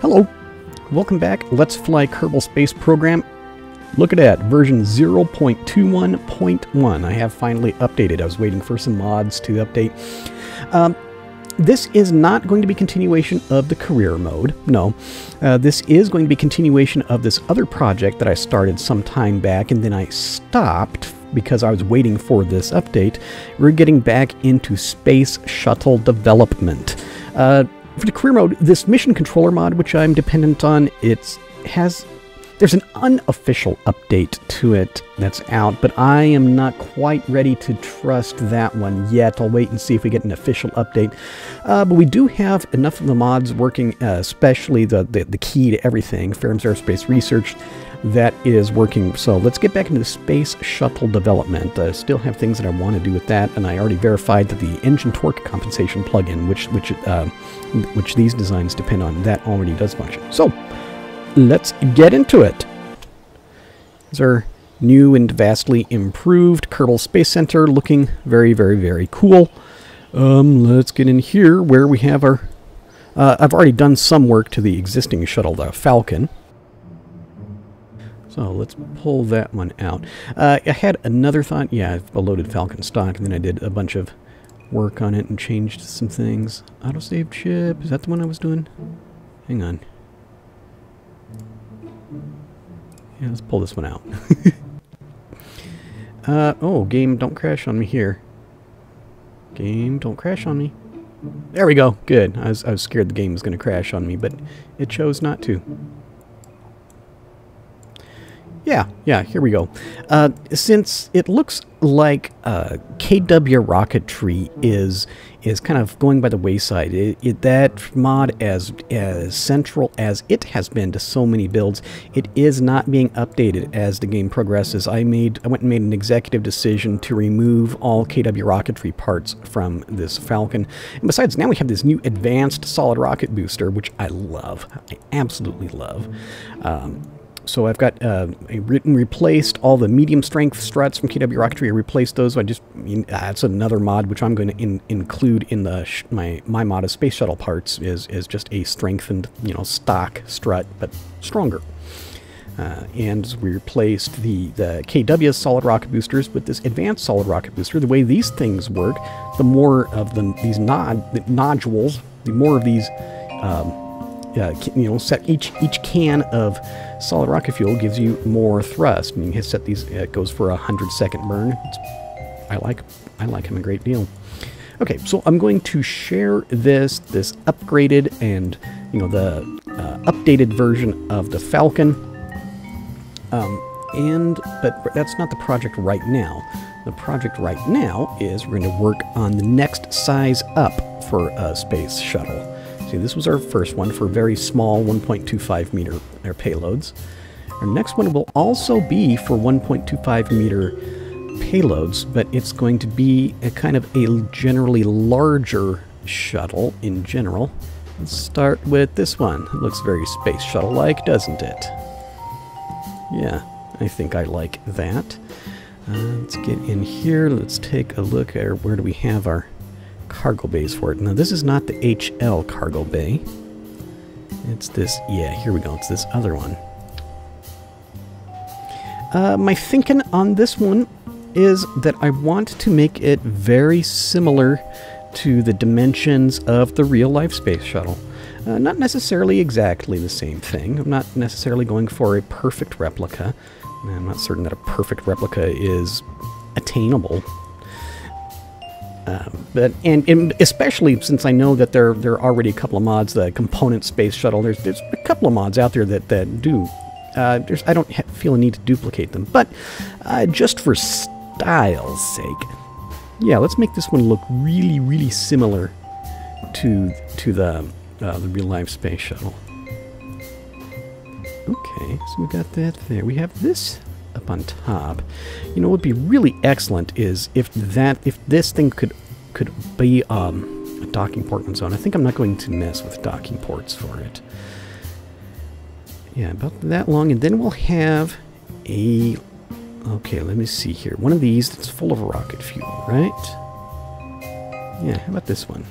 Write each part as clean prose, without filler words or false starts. Hello, welcome back. Let's Fly Kerbal Space Program. Look at that, version 0.21.1. I have finally updated. I was waiting for some mods to update. This is not going to be continuation of the career mode, no. This is going to be continuation of this other project that I started some time back, and then I stopped because I was waiting for this update. We're getting back into space shuttle development. For the career mode, this Mission Controller mod, which I'm dependent on, there's an unofficial update to it that's out, but I am not quite ready to trust that one yet. I'll wait and see if we get an official update. But we do have enough of the mods working, especially the key to everything, Ferram's Aerospace Research, that is working. So let's get back into space shuttle development. I still have things that I want to do with that, and I already verified that the engine torque compensation plugin, which these designs depend on, that already does function. So let's get into it. These are new and vastly improved Kerbal Space Center, looking very, very, very cool. Let's get in here where we have our... I've already done some work to the existing shuttle, the Falcon. So let's pull that one out. I had another thought. Yeah, I've loaded Falcon stock, and then I did a bunch of work on it and changed some things. Autosave chip, is that the one I was doing? Hang on. Yeah, let's pull this one out. Oh, game, don't crash on me here. Game, don't crash on me. There we go. Good. I was scared the game was going to crash on me, but it chose not to. Yeah, here we go. Since it looks like KW Rocketry is kind of going by the wayside, that mod, as central as it has been to so many builds, it is not being updated as the game progresses. I went and made an executive decision to remove all KW Rocketry parts from this Falcon. And besides, now we have this new advanced solid rocket booster, which I love. I absolutely love. So I've got replaced all the medium strength struts from KW Rocketry. I replaced those. So I just, that's another mod which I'm going to include in the my mod of space shuttle parts is just a strengthened, stock strut, but stronger. And we replaced the KW solid rocket boosters with this advanced solid rocket booster. The way these things work, the more of these nodules, the more of these. Set each can of solid rocket fuel gives you more thrust. And you can set these. It goes for 100-second burn. I like him a great deal. Okay, so I'm going to share this upgraded and the updated version of the Falcon. But that's not the project right now. The project right now is we're going to work on the next size up for a space shuttle. See, this was our first one for very small 1.25-meter payloads. Our next one will also be for 1.25-meter payloads, but it's going to be a kind of a generally larger shuttle in general. Let's start with this one. It looks very space shuttle-like, doesn't it? Yeah, I think I like that. Let's get in here. Let's take a look at where do we have our cargo bays for it. Now this is not the HL cargo bay. It's this, yeah, here we go, it's this other one. My thinking on this one is that I want to make it very similar to the dimensions of the real-life space shuttle. Not necessarily exactly the same thing. I'm not necessarily going for a perfect replica. I'm not certain that a perfect replica is attainable. But especially since I know that there are already a couple of mods, the component space shuttle. There's a couple of mods out there that do. I don't feel a need to duplicate them, but just for style's sake, yeah, let's make this one look really, really similar to the real life space shuttle. Okay, so we got that there. We have this up on top. What would be really excellent is if this thing could be a docking port on its own. I think I'm not going to mess with docking ports for it. Yeah, about that long, and then we'll have a... Okay, let me see here. One of these that's full of rocket fuel, right? Yeah, how about this one?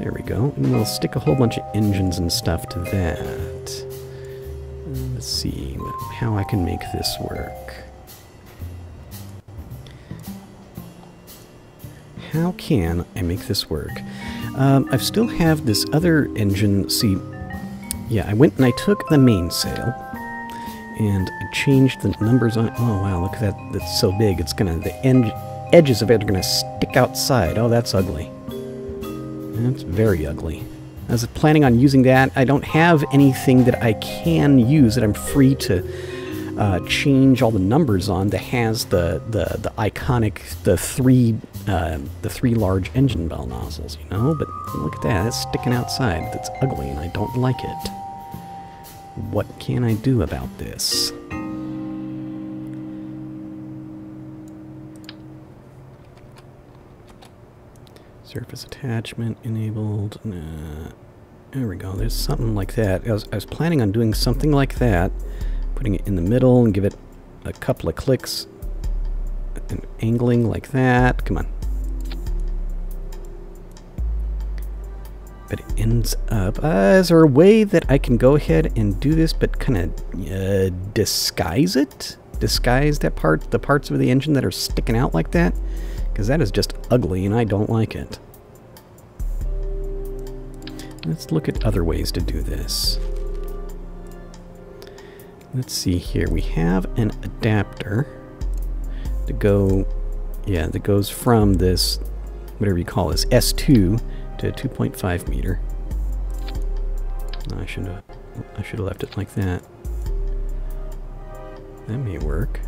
There we go. And we'll stick a whole bunch of engines and stuff to that. Let's see how I can make this work. How can I make this work? I still have this other engine. See, yeah, I went and I took the mainsail and I changed the numbers on it. Oh, wow, look at that. That's so big. It's gonna, the edges of it are gonna stick outside. Oh, that's ugly. That's very ugly. I was planning on using that. I don't have anything that I can use that I'm free to change all the numbers on that has the iconic, the three large engine bell nozzles, you know? But look at that, that's sticking outside. That's ugly and I don't like it. What can I do about this? Surface attachment enabled. Nah. There we go. There's something like that. I was planning on doing something like that. Putting it in the middle and give it a couple of clicks. And angling like that. Come on. But it ends up... is there a way that I can go ahead and do this but kind of disguise it? Disguise that part, the parts of the engine that are sticking out like that? Because that is just ugly and I don't like it. Let's look at other ways to do this. Let's see here. We have an adapter to go, yeah, that goes from this, whatever you call this, S2 to 2.5 meter. No, I should have left it like that. That may work.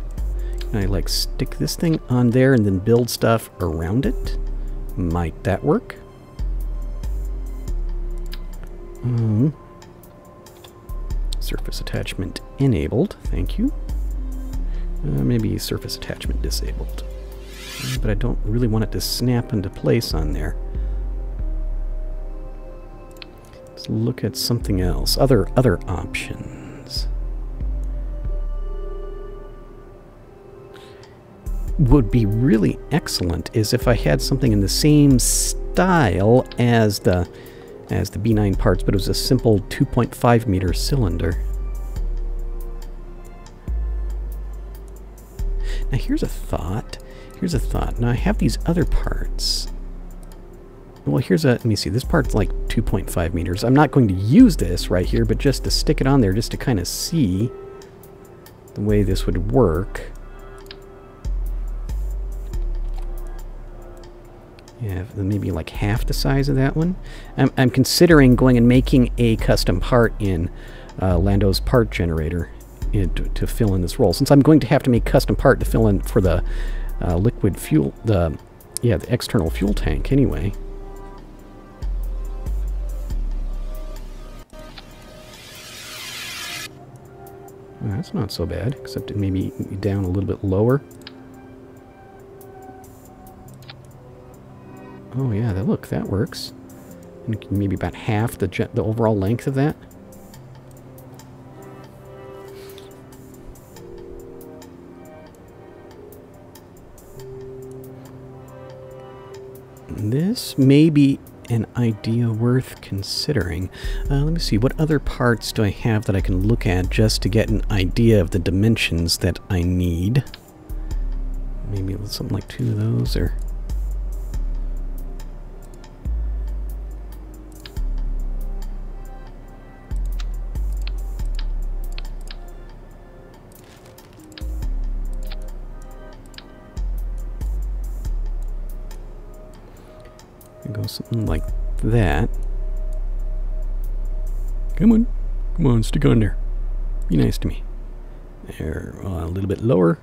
I like stick this thing on there and then build stuff around it. Might that work? Surface attachment enabled. Thank you. Maybe surface attachment disabled. But I don't really want it to snap into place on there. Let's look at something else. Other options. Would be really excellent is if I had something in the same style as the B9 parts, but it was a simple 2.5 meter cylinder. Now here's a thought. Here's a thought. Now I have these other parts. Well, here's a, let me see, this part's like 2.5 meters. I'm not going to use this right here, but just to stick it on there, just to kind of see the way this would work. Yeah, maybe like half the size of that one. I'm considering going and making a custom part in Lando's part generator to fill in this role. Since I'm going to have to make custom part to fill in for the liquid fuel, the external fuel tank anyway. Well, that's not so bad, except it may be down a little bit lower. Oh yeah, that, look, that works. And maybe about half the overall length of that. This may be an idea worth considering. Let me see, what other parts do I have that I can look at just to get an idea of the dimensions that I need? Maybe something like two of those, or... something like that. Come on. Come on, stick on there. Be nice to me. There, a little bit lower.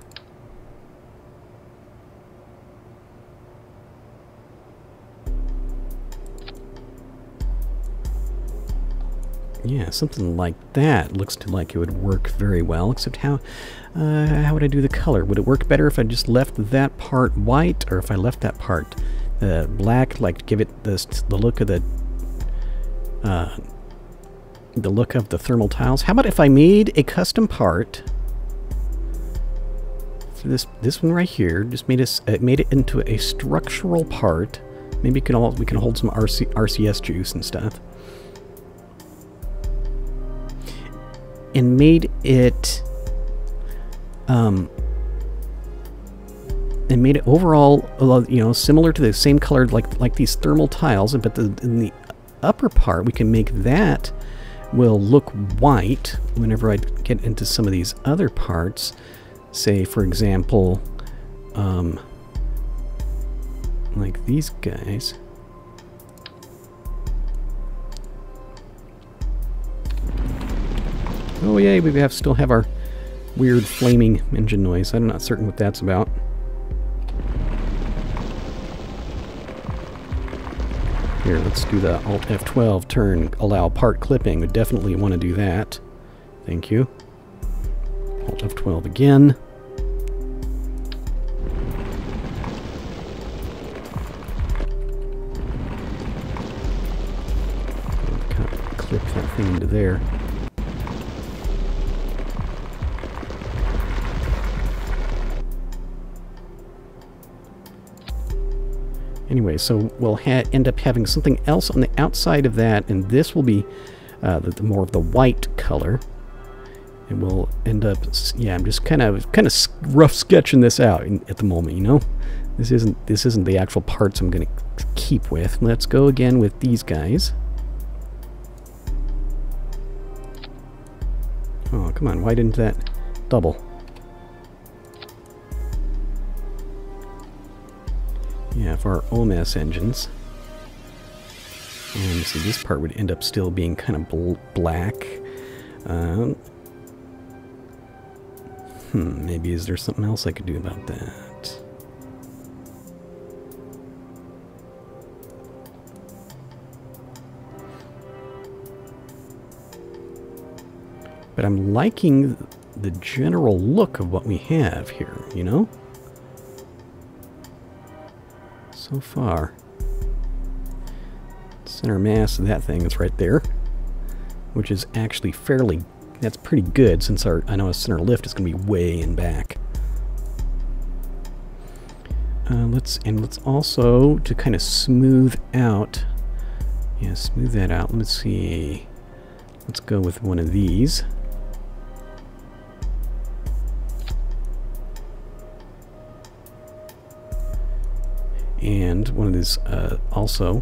Yeah, something like that looks like it would work very well, except how would I do the color? Would it work better if I just left that part white, or if I left that part black, like give it the look of the look of the thermal tiles? How about if I made a custom part for this one right here? Just made it into a structural part Maybe we can hold some RCS juice and stuff. And made it overall, you know, similar to the same colored like these thermal tiles, but in the upper part we can make that will look white whenever I get into some of these other parts. Say, for example, like these guys. Oh yay, we have still have our weird flaming engine noise. I'm not certain what that's about. Here, let's do the Alt F12 turn, allow part clipping. We definitely want to do that. Thank you. Alt F12 again. Kind of clip that thing into there. Anyway, so we'll end up having something else on the outside of that, and this will be the more of the white color. And we'll end up, yeah, I'm just kind of rough sketching this out at the moment, you know. This isn't the actual parts I'm going to keep with. Let's go again with these guys. Oh, come on, why didn't that double? Yeah, for our OMS engines. And so this part would end up still being kind of black. Maybe is there something else I could do about that? But I'm liking the general look of what we have here, you know? So far. Center mass of that thing is right there, which is actually fairly, that's pretty good since I know a center lift is going to be way in back. Let's also, to kind of smooth out, yeah, smooth that out. Let's see, let's go with one of these. And one of these, also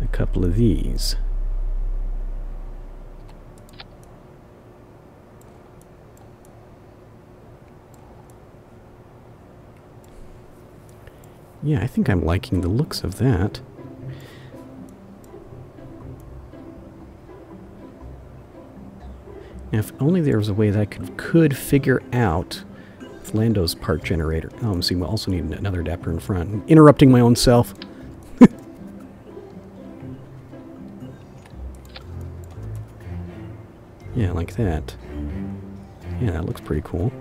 a couple of these. Yeah, I think I'm liking the looks of that. Now, if only there was a way that I could figure out Lando's part generator. Oh, see, we also need another adapter in front. I'm interrupting my own self. Yeah, like that. Yeah, that looks pretty cool.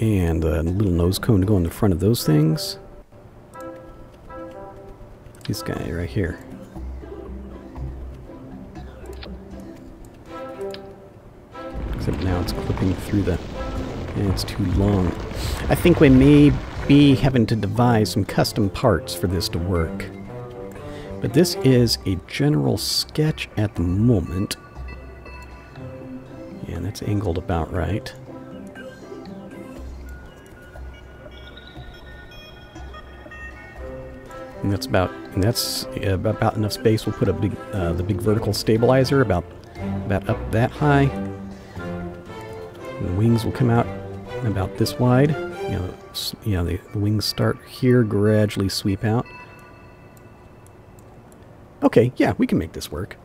And a little nose cone to go in the front of those things. This guy right here. Except now it's clipping through the... and it's too long. I think we may be having to devise some custom parts for this to work. But this is a general sketch at the moment. Yeah, that's angled about right. And that's about... and that's about enough space. We'll put a big, the big vertical stabilizer about up that high. The wings will come out about this wide. You know, the wings start here, gradually sweep out. Okay, yeah, we can make this work.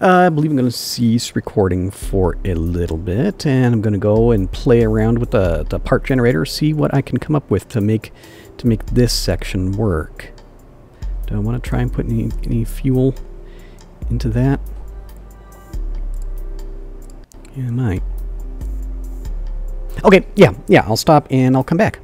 I believe I'm going to cease recording for a little bit, and I'm going to go and play around with the part generator, see what I can come up with to make this section work. Do I want to try and put any fuel into that? Yeah, I might. Okay, yeah, I'll stop and I'll come back.